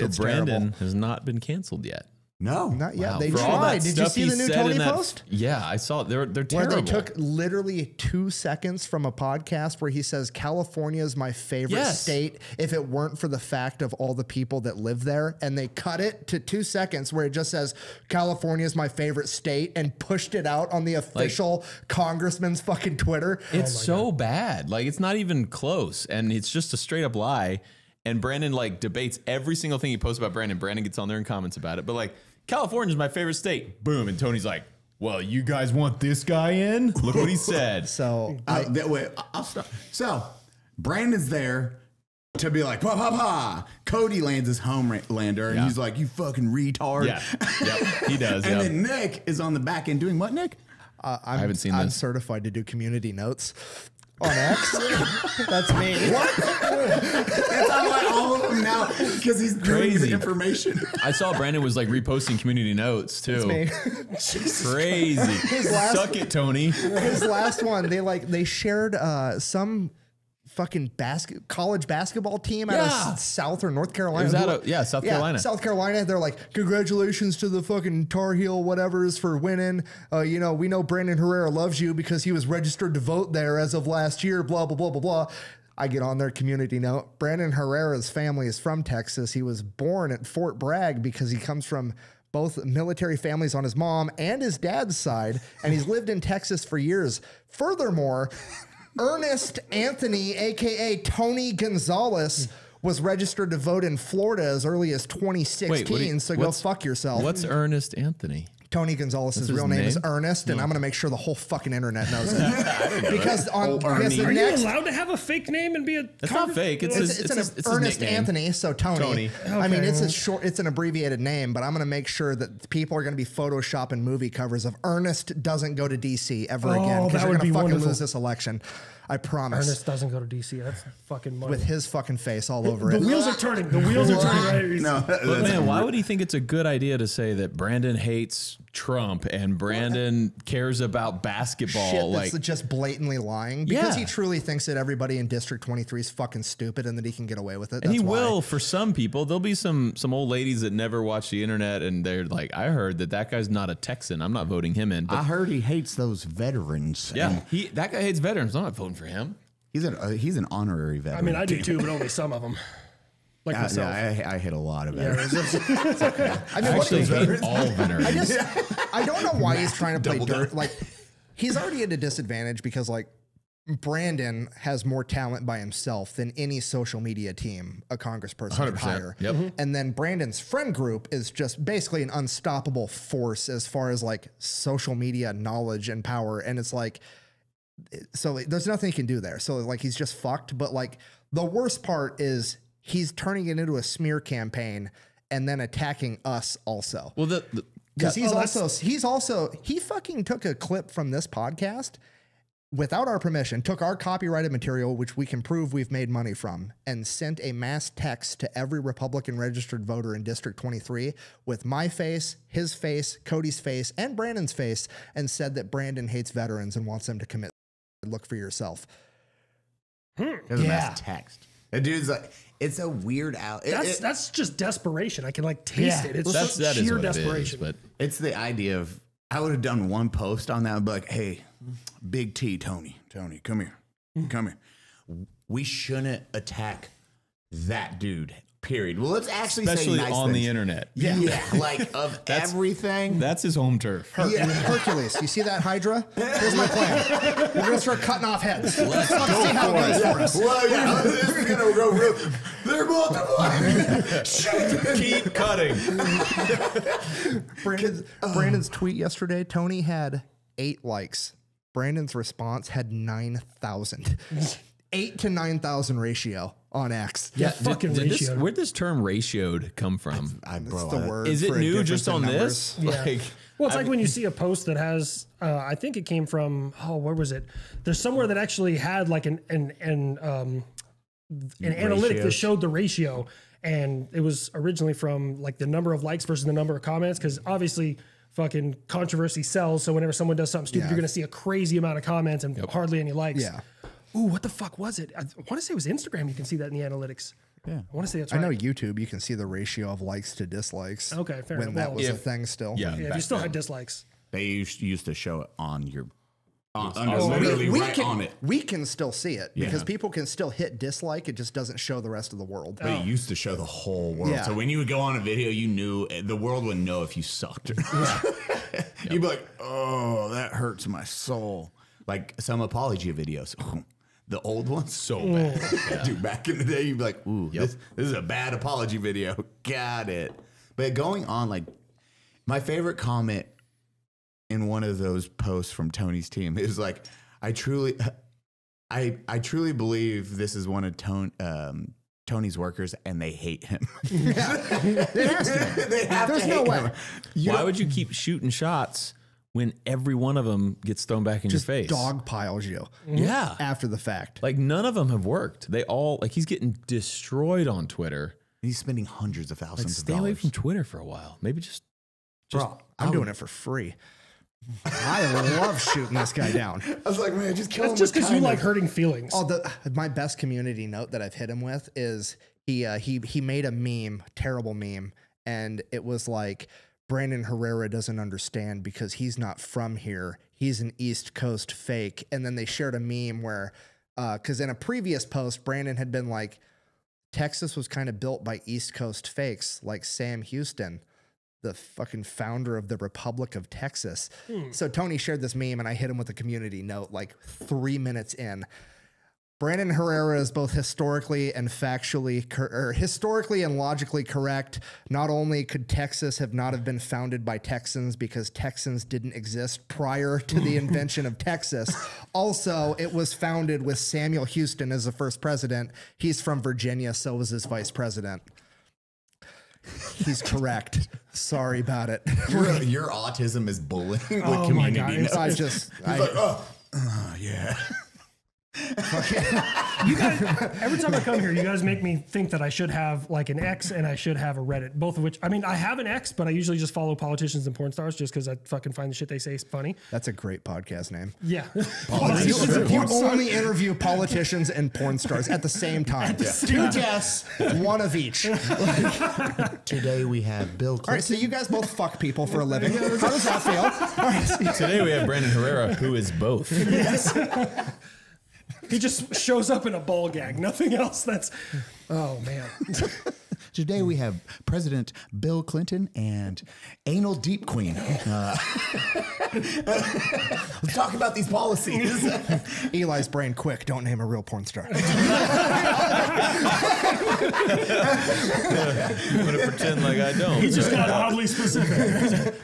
So it's Brandon terrible. Has not been canceled yet. No, not yet. Wow. They tried. Did you see the new Tony post? Yeah, I saw it. They're terrible. Where they took literally 2 seconds from a podcast where he says California is my favorite state if it weren't for the fact of all the people that live there, and they cut it to 2 seconds where it just says California is my favorite state and pushed it out on the official congressman's fucking Twitter. It's so bad. Like, it's not even close, and it's just a straight up lie. And Brandon like debates every single thing he posts about Brandon. Brandon gets on there and comments about it, but like, California's my favorite state. Boom. And Tony's like, well, you guys want this guy in? Look what he said. So I'll stop. So Brandon's there to be like, pa, pa, pa. Cody lands his homelander and he's like, you fucking retard. Yeah, he does. And then Nick is on the back end doing what, Nick? I haven't seen this. I'm certified to do community notes. On X? That's me. What? That's how I all of them now, because he's crazy information. I saw Brandon was like reposting community notes too. That's me. Crazy. Suck it, Tony. His last one, they shared some fucking college basketball team out of South or North Carolina. It was out of, South Carolina. South Carolina. They're like, congratulations to the fucking Tar Heel whatever's for winning. You know, we know Brandon Herrera loves you because he was registered to vote there as of last year, blah, blah, blah, blah, blah. I get on their community note. Brandon Herrera's family is from Texas. He was born at Fort Bragg because he comes from both military families on his mom and his dad's side, and he's lived in Texas for years. Furthermore, Ernest Anthony, a.k.a. Tony Gonzales, was registered to vote in Florida as early as 2016, so go fuck yourself. What's Ernest Anthony? Tony Gonzales's real name is Ernest, and I'm going to make sure the whole fucking internet knows it. Because are you allowed to have a fake name and be a? It's not fake. It's Ernest Anthony. So Tony. Okay. I mean, it's a short. It's an abbreviated name, but I'm going to make sure that people are going to be photoshopping movie covers of Ernest doesn't go to DC ever again, because we're going to fucking lose this election. I promise. Ernest doesn't go to DC. That's fucking money. With his fucking face all over it. The wheels are turning. The wheels are turning. Right. No, but man, why would he think it's a good idea to say that Brandon hates Trump and Brandon cares about basketball? Shit, like, that's just blatantly lying. Because he truly thinks that everybody in District 23 is fucking stupid and that he can get away with it. And that's why. For some people. There'll be some old ladies that never watch the internet and they're like, I heard that guy's not a Texan. I'm not voting him in. But I heard he hates those veterans. Yeah, that guy hates veterans. I'm not voting for him. He's an honorary veteran. I mean, I do too, but only some of them. Like myself. I hit a lot of veterans. It's okay. I mean, actually hate all veterans. I don't know why he's trying to play dirt. Like, he's already at a disadvantage because, like, Brandon has more talent by himself than any social media team a congressperson could hire. Yep. And then Brandon's friend group is just basically an unstoppable force as far as, like, social media knowledge and power. And it's like, so there's nothing he can do there. So like, he's just fucked. But like, the worst part is he's turning it into a smear campaign and then attacking us also. Well, because he fucking took a clip from this podcast without our permission, took our copyrighted material, which we can prove we've made money from, and sent a mass text to every Republican registered voter in District 23 with my face, his face, Cody's face, and Brandon's face, and said that Brandon hates veterans and wants them to commit. Look for yourself. There's a mass text. The dude's like, it's a weird out. That's just desperation. I can like taste it. It's just sheer desperation. But it's the idea of, I would have done one post on that and be like, hey, big T, Tony, come here. Come here. We shouldn't attack that dude. Period. Well, let's actually especially say nice on things. The internet. Yeah. Like, of everything. That's his home turf. Hercules. You see that Hydra? Here's my plan. We're going to start cutting off heads. Let's see how it goes for us. Well, yeah. This is going to go real. They're multiplying. Shit. Keep cutting. Brandon's tweet yesterday, Tony had 8 likes. Brandon's response had 9,000. 8 to 9,000 ratio. On X. Yeah, fucking ratio. Where'd this term ratioed come from? Is it new just on this? Yeah. Like, well, it's like when you see a post that has, I think it came from, where was it? There's somewhere that actually had like an analytic that showed the ratio. And it was originally from like the number of likes versus the number of comments. Because obviously fucking controversy sells. So whenever someone does something stupid, you're going to see a crazy amount of comments and hardly any likes. Ooh, what the fuck was it? I want to say it was Instagram. You can see that in the analytics. Yeah, I want to say that's right. I know YouTube, you can see the ratio of likes to dislikes. Okay, fair enough. When that was a thing still. Yeah, yeah, if you still had dislikes. They used to show it on your... We can still see it because people can still hit dislike. It just doesn't show the rest of the world. But it used to show the whole world. Yeah. So when you would go on a video, you knew the world would know if you sucked or not. You'd be like, oh, that hurts my soul. Like some apology videos. The old one's so bad. Yeah. Dude, back in the day, you'd be like, ooh, this is a bad apology video. Got it. But going on, like, my favorite comment in one of those posts from Tony's team is like, I truly believe this is one of Tony's workers and they hate him. There's no way. Why would you keep shooting shots when every one of them gets thrown back in your face? Dog piles you. Yeah. After the fact. Like none of them have worked. They all, like he's getting destroyed on Twitter. He's spending hundreds of thousands of dollars. Stay away from Twitter for a while. Maybe just bro, I'm doing it for free. I love shooting this guy down. I was like, man, just kill him. Just because you like hurting feelings. Oh, my best community note that I've hit him with is he made a meme, terrible meme, and it was like, Brandon Herrera doesn't understand because he's not from here. He's an East Coast fake. And then they shared a meme where, because in a previous post, Brandon had been like, Texas was kind of built by East Coast fakes like Sam Houston, the fucking founder of the Republic of Texas. So Tony shared this meme and I hit him with a community note like 3 minutes in. Brandon Herrera is both historically and factually, historically and logically correct. Not only could Texas not have been founded by Texans because Texans didn't exist prior to the invention of Texas. Also, it was founded with Samuel Houston as the first president. He's from Virginia, so was his vice president. He's correct. Sorry about it. Your autism is bullying. Oh my God! He's like, oh yeah. You guys, every time I come here, you guys make me think that I should have like an X and I should have a Reddit. Both of which, I mean, I have an X, but I usually just follow politicians and porn stars just because I fucking find the shit they say is funny. That's a great podcast name. Yeah. You only interview politicians and porn stars at the same time. Two guests, one of each. Like, today we have Bill Clinton. All right, so you guys both fuck people for a living. How does that feel? All right, so today we have Brandon Herrera, who is both. Yes. He just shows up in a ball gag. Nothing else. That's, oh, man. Today we have President Bill Clinton and Anal Deep Queen. Let's talk about these policies. Eli's brain quick. Don't name a real porn star. I'm going to pretend like I don't. He just got oddly specific.